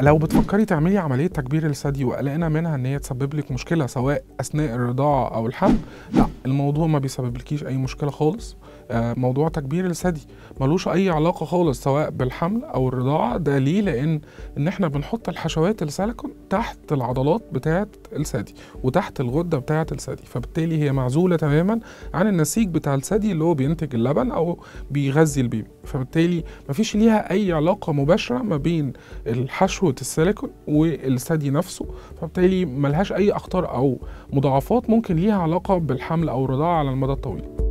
لو بتفكري تعملي عملية تكبير الثدي وقلقانة منها ان هي تسبب لك مشكلة سواء اثناء الرضاعة او الحمل، لا، الموضوع ما بيسببلكيش اي مشكلة خالص. موضوع تكبير الثدي ملوش اي علاقة خالص سواء بالحمل او الرضاعة. ده ليه؟ لان احنا بنحط الحشوات السيليكون تحت العضلات بتاعة الثدي وتحت الغدة بتاعة الثدي، فبالتالي هي معزولة تماما عن النسيج بتاع الثدي اللي هو بينتج اللبن او بيغذي البيبي، فبالتالي مفيش ليها اي علاقة مباشرة ما بين الحشوة السيليكون والثدي نفسه، فبالتالي ملهاش اي اخطار او مضاعفات ممكن ليها علاقة بالحمل او الرضاعة على المدى الطويل.